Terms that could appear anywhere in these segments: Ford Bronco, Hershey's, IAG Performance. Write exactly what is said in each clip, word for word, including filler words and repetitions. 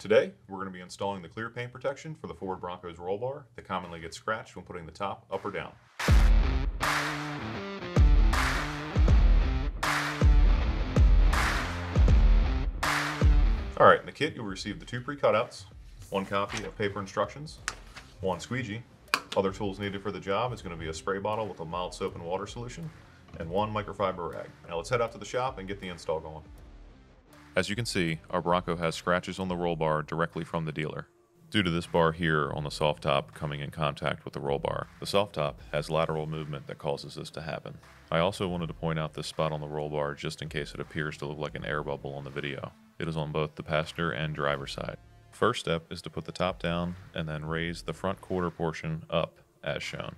Today, we're going to be installing the clear paint protection for the Ford Bronco's roll bar that commonly gets scratched when putting the top up or down. Alright, in the kit you'll receive the two pre-cutouts, one copy of paper instructions, one squeegee. Other tools needed for the job is going to be a spray bottle with a mild soap and water solution, and one microfiber rag. Now let's head out to the shop and get the install going. As you can see, our Bronco has scratches on the roll bar directly from the dealer, due to this bar here on the soft top coming in contact with the roll bar. The soft top has lateral movement that causes this to happen. I also wanted to point out this spot on the roll bar just in case it appears to look like an air bubble on the video. It is on both the passenger and driver side. First step is to put the top down and then raise the front quarter portion up as shown.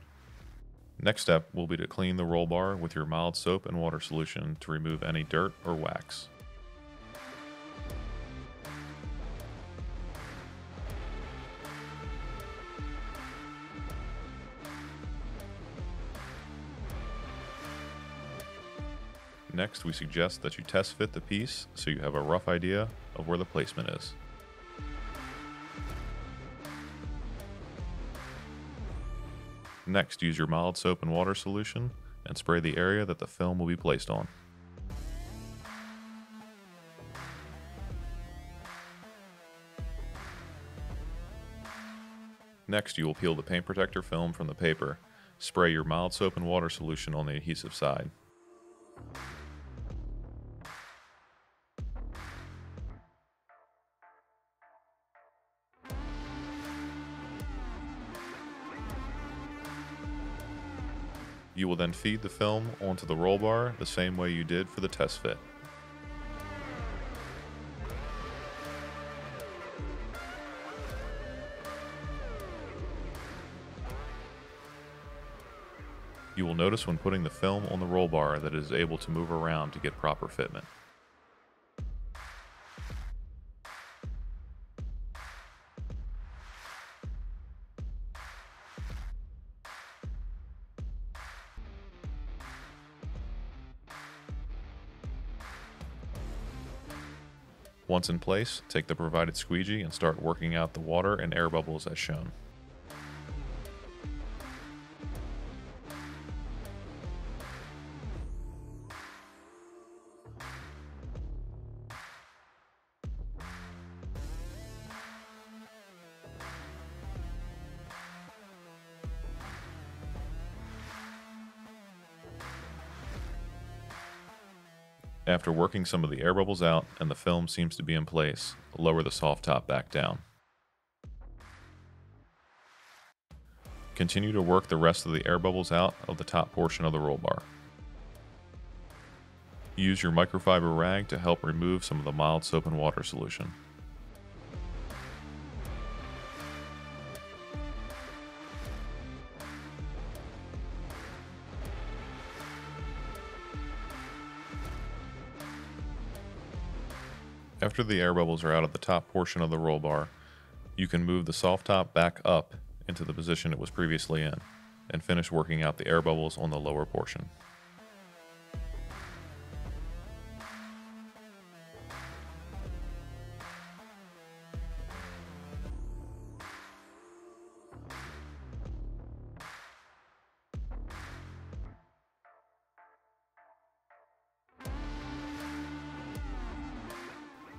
Next step will be to clean the roll bar with your mild soap and water solution to remove any dirt or wax. Next, we suggest that you test fit the piece so you have a rough idea of where the placement is. Next, use your mild soap and water solution and spray the area that the film will be placed on. Next, you will peel the paint protector film from the paper. Spray your mild soap and water solution on the adhesive side. You will then feed the film onto the roll bar the same way you did for the test fit. You will notice when putting the film on the roll bar that it is able to move around to get proper fitment. Once in place, take the provided squeegee and start working out the water and air bubbles as shown. After working some of the air bubbles out and the film seems to be in place, lower the soft top back down. Continue to work the rest of the air bubbles out of the top portion of the roll bar. Use your microfiber rag to help remove some of the mild soap and water solution. After the air bubbles are out of the top portion of the roll bar, you can move the soft top back up into the position it was previously in and finish working out the air bubbles on the lower portion.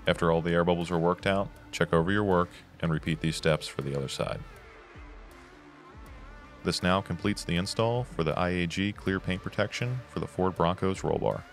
After all the air bubbles are worked out, check over your work and repeat these steps for the other side. This now completes the install for the I A G Clear Paint Protection for the Ford Bronco's roll bar.